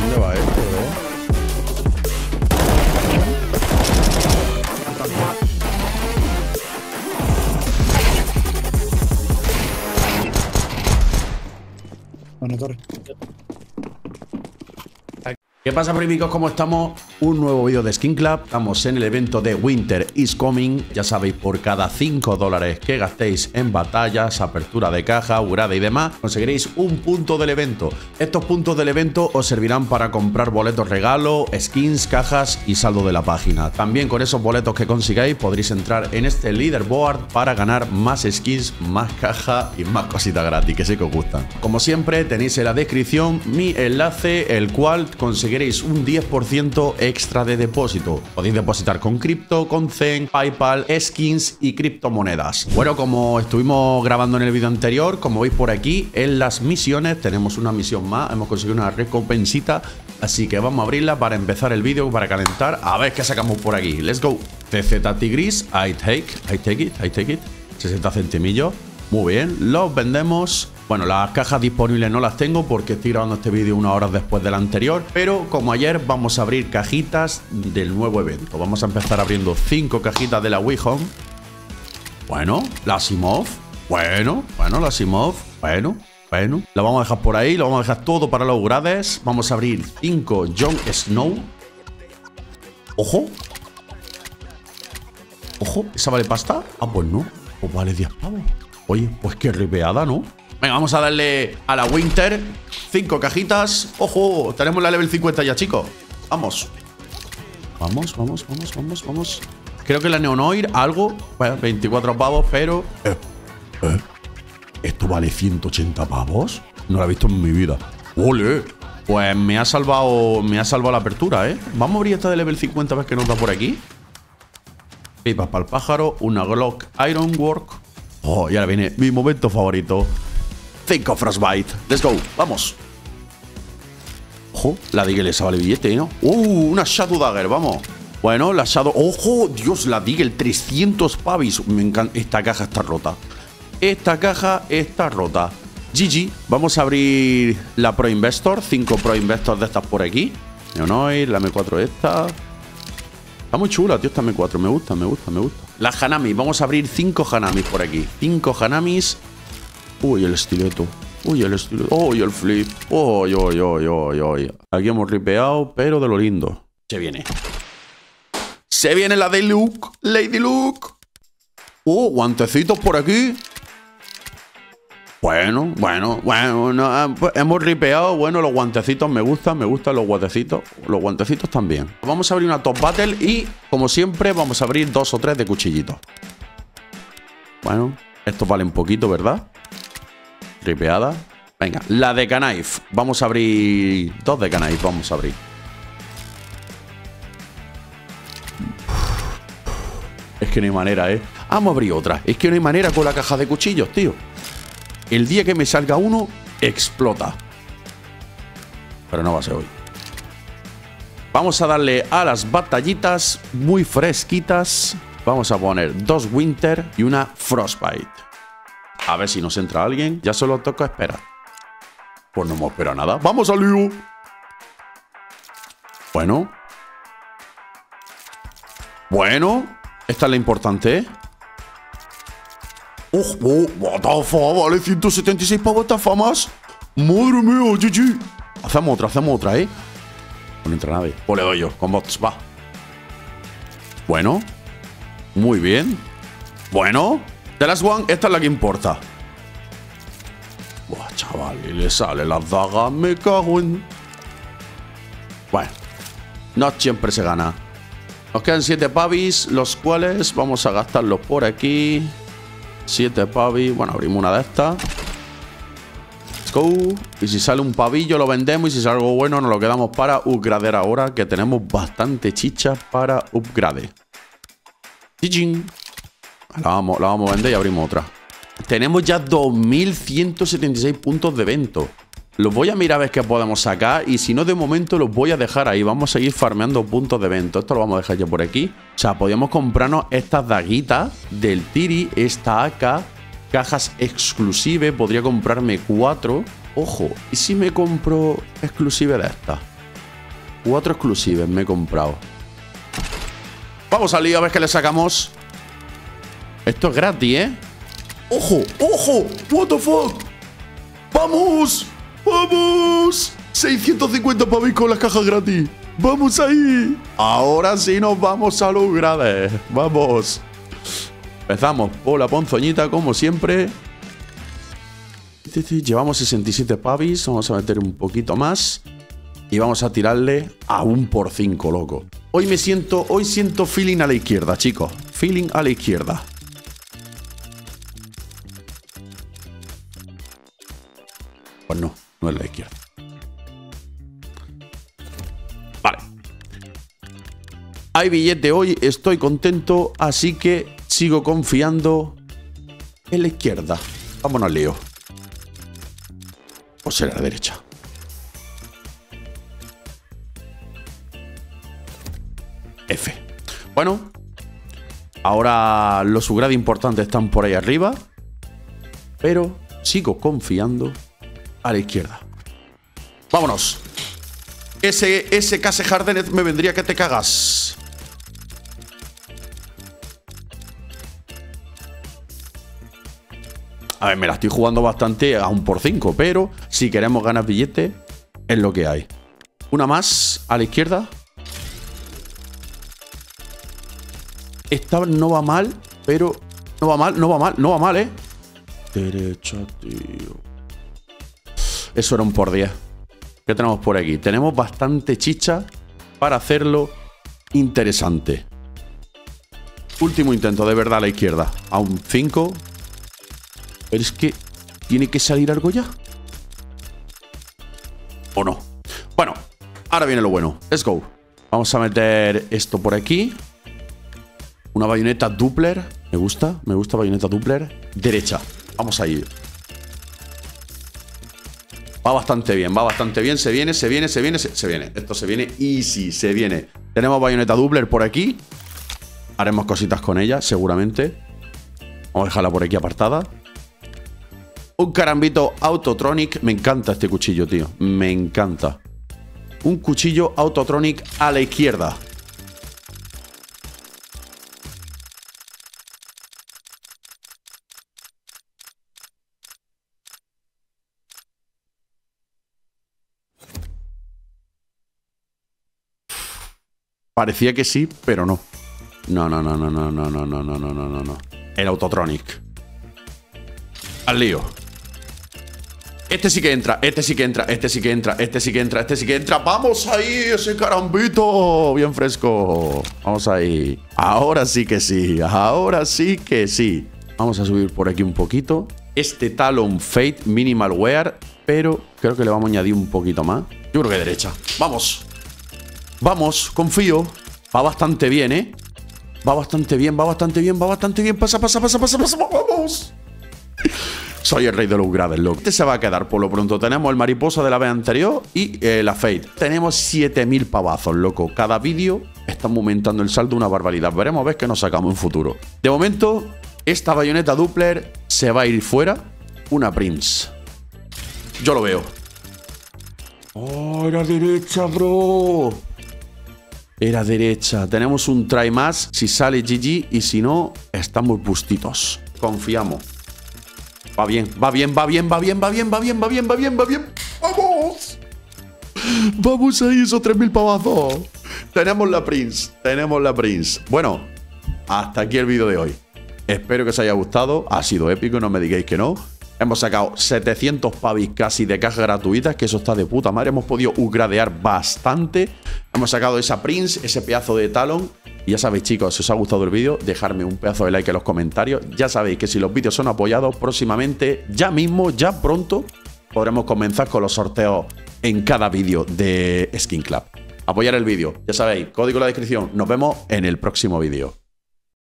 ¿Dónde va esto, Bueno, torre. ¿Qué pasa, primicos? ¿Cómo estamos? Un nuevo vídeo de Skin Club. Estamos en el evento de Winter is Coming. Ya sabéis, por cada 5 dólares que gastéis en batallas, apertura de caja, jurada y demás, conseguiréis un punto del evento. Estos puntos del evento os servirán para comprar boletos regalo, skins, cajas y saldo de la página. También con esos boletos que consigáis podréis entrar en este leaderboard para ganar más skins, más cajas y más cositas gratis que sé que os gustan. Como siempre, tenéis en la descripción mi enlace, el cual conseguiréis un 10% extra de depósito. Podéis depositar con cripto, con Zen, PayPal, skins y criptomonedas. Bueno, como estuvimos grabando en el vídeo anterior, como veis por aquí, en las misiones tenemos una misión más. Hemos conseguido una recompensita, así que vamos a abrirla para empezar el vídeo, para calentar. A ver qué sacamos por aquí. Let's go. TZ Tigris, I take it. 60 centimillos. Muy bien, los vendemos. Bueno, las cajas disponibles no las tengo porque estoy grabando este vídeo unas horas después del anterior, pero como ayer vamos a abrir cajitas del nuevo evento. Vamos a empezar abriendo 5 cajitas de la Wii Home. Bueno, la Simov. Bueno, la Simov. Bueno. La vamos a dejar por ahí, lo vamos a dejar todo para los grades. Vamos a abrir 5 Jon Snow. Ojo, ¿esa vale pasta? Ah, pues no, pues vale 10 pavos. Oye, pues qué ripeada, ¿no? Venga, vamos a darle a la Winter 5 cajitas. ¡Ojo! Tenemos la level 50 ya, chicos. Vamos. Vamos. Creo que la Neonoir, algo. Bueno, 24 pavos, pero... ¿Esto vale 180 pavos? No lo he visto en mi vida. ¡Ole! Pues me ha salvado la apertura, ¿eh? Vamos a abrir esta de level 50 a ver qué nos da por aquí. Pipas para el pájaro. Una Glock Ironwork. Oh, y ahora viene mi momento favorito. 5 Frostbite. Let's go. Vamos. Ojo, la Deagle esa vale billete, ¿no? Una Shadow Dagger, vamos. Bueno, la Shadow... ¡Ojo! Dios, la Deagle, 300 pavis. Me encanta. Esta caja está rota. GG. Vamos a abrir la Pro Investor. 5 Pro Investor de estas por aquí. Neonoir, la M4 esta. Está muy chula, tío, esta M4. Me gusta. La Hanami. Vamos a abrir 5 Hanamis por aquí. 5 Hanamis... Uy, el estileto. Uy, el flip. Uy. Aquí hemos ripeado, pero de lo lindo. Se viene. Se viene la de Luke. Lady Luke. Guantecitos por aquí. Bueno. No, hemos ripeado. Bueno, los guantecitos me gustan los guantecitos. Los guantecitos también. Vamos a abrir una top battle y, como siempre, vamos a abrir 2 o 3 de cuchillitos. Bueno, estos valen poquito, ¿verdad? Ripeada. Venga, la de Canife. Vamos a abrir 2 de Canife. Es que no hay manera, ¿eh? Vamos a abrir otra. Es que no hay manera con la caja de cuchillos, tío. El día que me salga uno, explota. Pero no va a ser hoy. Vamos a darle a las batallitas muy fresquitas. Vamos a poner 2 Winter y una Frostbite. A ver si nos entra alguien. Ya solo toca esperar. Pues no me espera nada. ¡Vamos al lío! Bueno. Esta es la importante, ¿eh? ¡What the fuck! Vale, 176 pavos estas famas. ¡Madre mía, GG! Hacemos otra, ¿eh? No entra nadie. Pues le doy yo. Con bots, va. Bueno. Muy bien. Bueno. The Last One, esta es la que importa. Buah, chaval, y le sale las dagas, me cago en... Bueno, no siempre se gana. Nos quedan 7 pavis, los cuales vamos a gastarlos por aquí. 7 pavis, bueno, abrimos una de estas. Let's go. Y si sale un pavillo lo vendemos, y si sale algo bueno nos lo quedamos para upgradear ahora, que tenemos bastante chicha para upgrade. Chichín. La vamos a vender y abrimos otra. Tenemos ya 2176 puntos de evento. Los voy a mirar a ver qué podemos sacar. Y si no, de momento los voy a dejar ahí. Vamos a seguir farmeando puntos de evento. Esto lo vamos a dejar ya por aquí. O sea, podíamos comprarnos estas daguitas del Tiri, esta AK. cajas exclusive, podría comprarme 4. Ojo, ¿y si me compro exclusive de estas? 4 exclusives me he comprado. Vamos al lío, a ver qué le sacamos. Esto es gratis, ¿eh? ¡Ojo! ¡Ojo! ¡What the fuck! ¡Vamos! ¡Vamos! 650 pavos con las cajas gratis. ¡Vamos ahí! Ahora sí nos vamos a los grades. ¡Vamos! Empezamos por la ponzoñita, como siempre. Llevamos 67 pavis. Vamos a meter un poquito más. Y vamos a tirarle a 1 por 5, loco. Hoy me siento... Hoy siento feeling a la izquierda, chicos. Feeling a la izquierda. Pues no, no es la izquierda. Vale. Hay billete hoy, estoy contento. Así que sigo confiando en la izquierda. Vámonos al lío. O será la derecha. F. Bueno, ahora los subgrades importantes están por ahí arriba, pero sigo confiando a la izquierda. Vámonos. Ese Case Hardened me vendría que te cagas. A ver, me la estoy jugando bastante a 1 por 5, pero si queremos ganar billetes es lo que hay. Una más a la izquierda. Esta no va mal, pero... No va mal, no va mal, no va mal, ¿eh? Derecha, tío. Eso era 1 por 10. ¿Qué tenemos por aquí? Tenemos bastante chicha para hacerlo interesante. Último intento, de verdad, a la izquierda. A 5. Pero es que... ¿Tiene que salir algo ya? ¿O no? Bueno, ahora viene lo bueno. Let's go. Vamos a meter esto por aquí. Una bayoneta Doppler. Me gusta bayoneta Doppler. Derecha, vamos ahí. Va bastante bien, va bastante bien. Se viene, se viene, se viene, se viene. Esto se viene easy, se viene. Tenemos bayoneta Doppler por aquí. Haremos cositas con ella, seguramente. Vamos a dejarla por aquí apartada. Un Karambito Autotronic. Me encanta este cuchillo, tío. Me encanta. Un cuchillo Autotronic a la izquierda. Parecía que sí, pero no. No, no, no, no, no, no, no, no, no, no, no, no. El Autotronic. Al lío. Este sí que entra, este sí que entra, este sí que entra, este sí que entra, este sí que entra. ¡Vamos ahí! ¡Ese Karambito! Bien fresco. Vamos ahí. Ahora sí que sí. Ahora sí que sí. Vamos a subir por aquí un poquito. Este Talon Fade, Minimal Wear. Pero creo que le vamos a añadir un poquito más. Yo creo que derecha. ¡Vamos! Vamos, confío. Va bastante bien, ¿eh? Va bastante bien, va bastante bien, va bastante bien. Pasa, pasa, pasa, pasa, pasa. ¡Vamos! Soy el rey de los grades, loco. Este se va a quedar por lo pronto. Tenemos el mariposa de la vez anterior y la Fade. Tenemos 7000 pavazos, loco. Cada vídeo estamos aumentando el saldo una barbaridad. Veremos a ver qué nos sacamos en futuro. De momento, esta bayoneta Doppler se va a ir fuera. Una Prince. Yo lo veo. ¡Oh, la derecha, bro! Era derecha. Tenemos un try más. Si sale GG y si no, estamos bustitos. Confiamos. Va bien, va bien, va bien, va bien, va bien, va bien, va bien, va bien, va bien. ¡Vamos! ¡Vamos ahí, esos 3000 pavazos! Tenemos la Prince, tenemos la Prince. Bueno, hasta aquí el vídeo de hoy. Espero que os haya gustado. Ha sido épico, no me digáis que no. Hemos sacado 700 pavis casi de cajas gratuitas, que eso está de puta madre. Hemos podido upgradear bastante. Hemos sacado esa Prince, ese pedazo de Talon. Y ya sabéis, chicos, si os ha gustado el vídeo, dejadme un pedazo de like en los comentarios. Ya sabéis que si los vídeos son apoyados, próximamente, ya mismo, ya pronto, podremos comenzar con los sorteos en cada vídeo de Skin Club. Apoyar el vídeo, ya sabéis, código en la descripción. Nos vemos en el próximo vídeo.